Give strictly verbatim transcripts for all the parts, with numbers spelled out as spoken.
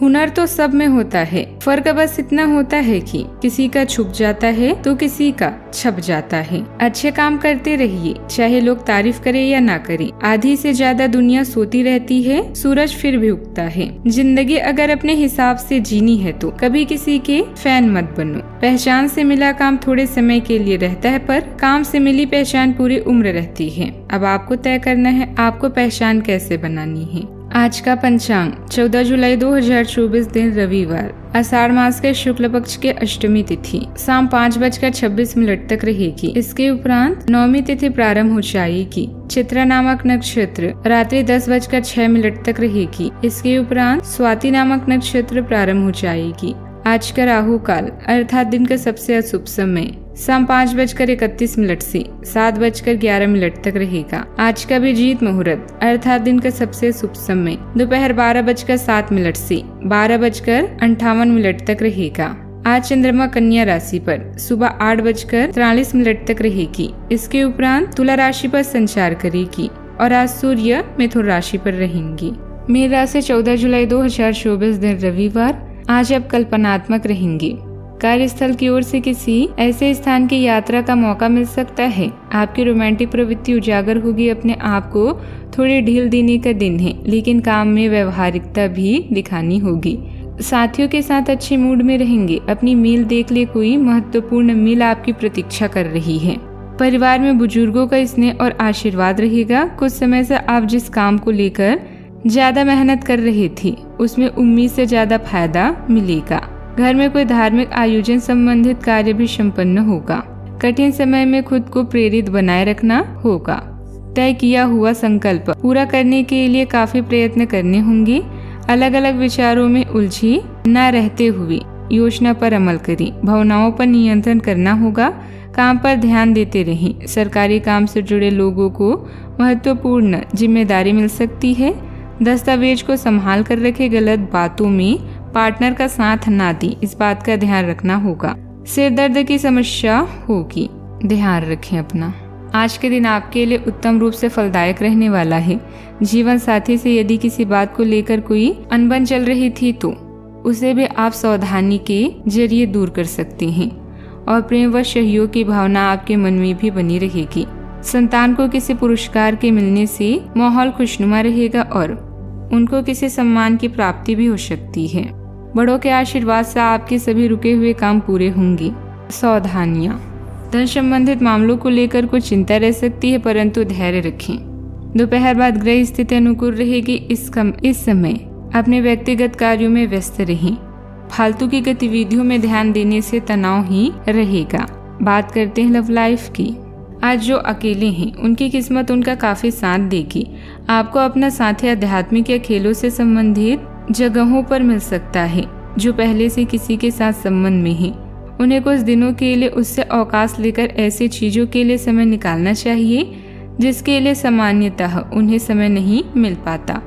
हुनर तो सब में होता है, फर्क बस इतना होता है कि किसी का छुप जाता है तो किसी का छप जाता है। अच्छे काम करते रहिए, चाहे लोग तारीफ करें या ना करें। आधी से ज्यादा दुनिया सोती रहती है, सूरज फिर भी उगता है। जिंदगी अगर अपने हिसाब से जीनी है तो कभी किसी के फैन मत बनो। पहचान से मिला काम थोड़े समय के लिए रहता है, पर काम से मिली पहचान पूरी उम्र रहती है। अब आपको तय करना है आपको पहचान कैसे बनानी है। आज का पंचांग चौदह जुलाई दो हजार चौबीस, दिन रविवार, आषाढ़ मास के शुक्ल पक्ष के अष्टमी तिथि शाम पाँच बजकर छब्बीस मिनट तक रहेगी। इसके उपरांत नौमी तिथि प्रारंभ हो जाएगी। चित्रा नामक नक्षत्र रात्रि दस बजकर छह मिनट तक रहेगी। इसके उपरांत स्वाति नामक नक्षत्र प्रारंभ हो जाएगी। आज का राहु काल अर्थात दिन का सबसे अशुभ समय शाम पाँच बजकर इकतीस मिनट से सात बजकर ग्यारह मिनट तक रहेगा। आज का अभिजीत मुहूर्त अर्थात दिन का सबसे शुभ समय दोपहर बारह बजकर सात मिनट से बारह बजकर अंठावन मिनट तक रहेगा। आज चंद्रमा कन्या राशि पर सुबह आठ बजकर तिरालीस मिनट तक रहेगी। इसके उपरांत तुला राशि पर संचार करेगी और आज सूर्य मिथुन राशि पर रहेंगी। मीन राशि चौदह जुलाई दो हजार चौबीस, दिन रविवार, आज आप कल्पनात्मक रहेंगे। कार्यस्थल की ओर से किसी ऐसे स्थान की यात्रा का मौका मिल सकता है। आपकी रोमांटिक प्रवृत्ति उजागर होगी। अपने आप को थोड़ी ढील देने का दिन है, लेकिन काम में व्यवहारिकता भी दिखानी होगी। साथियों के साथ अच्छे मूड में रहेंगे। अपनी मील देख ले, कोई महत्वपूर्ण मील आपकी प्रतीक्षा कर रही है। परिवार में बुजुर्गों का स्नेह और आशीर्वाद रहेगा। कुछ समय से आप जिस काम को लेकर ज्यादा मेहनत कर रहे थे उसमें उम्मीद से ज्यादा फायदा मिलेगा। घर में कोई धार्मिक आयोजन संबंधित कार्य भी सम्पन्न होगा। कठिन समय में खुद को प्रेरित बनाए रखना होगा। तय किया हुआ संकल्प पूरा करने के लिए काफी प्रयत्न करने होंगे। अलग अलग विचारों में उलझी न रहते हुए योजना पर अमल करें। भावनाओं पर नियंत्रण करना होगा। काम पर ध्यान देते रहें। सरकारी काम से जुड़े लोगों को महत्वपूर्ण जिम्मेदारी मिल सकती है। दस्तावेज को संभाल कर रखें। गलत बातों में पार्टनर का साथ ना दी, इस बात का ध्यान रखना होगा। सिर दर्द की समस्या होगी, ध्यान रखें अपना। आज के दिन आपके लिए उत्तम रूप से फलदायक रहने वाला है। जीवन साथी से यदि किसी बात को लेकर कोई अनबन चल रही थी तो उसे भी आप सावधानी के जरिए दूर कर सकते हैं और प्रेम व सहयोग की भावना आपके मन में भी बनी रहेगी। संतान को किसी पुरस्कार के मिलने से माहौल खुशनुमा रहेगा और उनको किसी सम्मान की प्राप्ति भी हो सकती है। बड़ों के आशीर्वाद से आपके सभी रुके हुए काम पूरे होंगे। सावधानियाँ, धन संबंधित मामलों को लेकर कुछ चिंता रह सकती है, परंतु धैर्य रखें। दोपहर बाद ग्रह स्थिति अनुकूल रहेगी। इस कम इस समय अपने व्यक्तिगत कार्यों में व्यस्त रहें। फालतू की गतिविधियों में ध्यान देने से तनाव ही रहेगा। बात करते हैं लव लाइफ की। आज जो अकेले हैं उनकी किस्मत उनका काफी साथ देगी। आपको अपना साथी आध्यात्मिक या खेलों से संबंधित जगहों पर मिल सकता है। जो पहले से किसी के साथ संबंध में है उन्हें कुछ दिनों के लिए उससे अवकाश लेकर ऐसी चीजों के लिए समय निकालना चाहिए जिसके लिए सामान्यतः उन्हें समय नहीं मिल पाता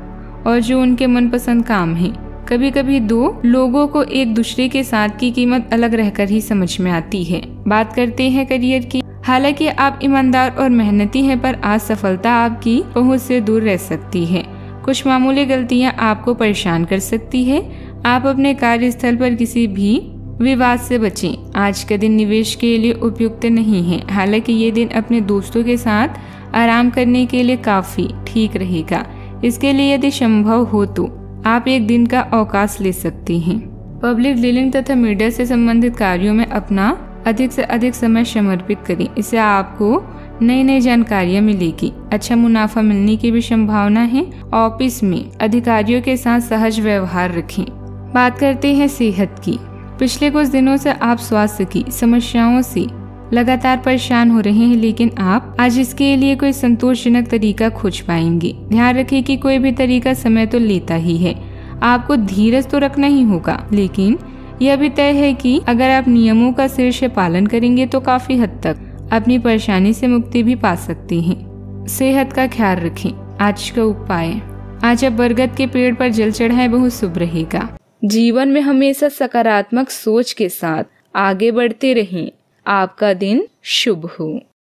और जो उनके मनपसंद काम है। कभी कभी दो लोगों को एक दूसरे के साथ की कीमत अलग रहकर ही समझ में आती है। बात करते हैं करियर की। हालांकि आप ईमानदार और मेहनती हैं, पर आज सफलता आपकी पहुंच से दूर रह सकती है। कुछ मामूली गलतियां आपको परेशान कर सकती है। आप अपने कार्यस्थल पर किसी भी विवाद से बचें। आज का दिन निवेश के लिए उपयुक्त नहीं है। हालांकि ये दिन अपने दोस्तों के साथ आराम करने के लिए काफी ठीक रहेगा। इसके लिए यदि संभव हो तो आप एक दिन का अवकाश ले सकती हैं। पब्लिक डीलिंग तथा मीडिया से संबंधित कार्यों में अपना अधिक से अधिक समय समर्पित करें। इससे आपको नई नई जानकारियाँ मिलेगी। अच्छा मुनाफा मिलने की भी संभावना है। ऑफिस में अधिकारियों के साथ सहज व्यवहार रखें। बात करते हैं सेहत की। पिछले कुछ दिनों से आप स्वास्थ्य की समस्याओं से लगातार परेशान हो रहे हैं, लेकिन आप आज इसके लिए कोई संतोषजनक तरीका खोज पाएंगे। ध्यान रखें कि कोई भी तरीका समय तो लेता ही है। आपको धीरज तो रखना ही होगा, लेकिन यह भी तय है कि अगर आप नियमों का सिर से पालन करेंगे तो काफी हद तक अपनी परेशानी से मुक्ति भी पा सकती हैं। सेहत का ख्याल रखें। आज का उपाय, आज आप बरगद के पेड़ पर जल चढ़ाएं, बहुत शुभ रहेगा। जीवन में हमेशा सकारात्मक सोच के साथ आगे बढ़ते रहें। आपका दिन शुभ हो।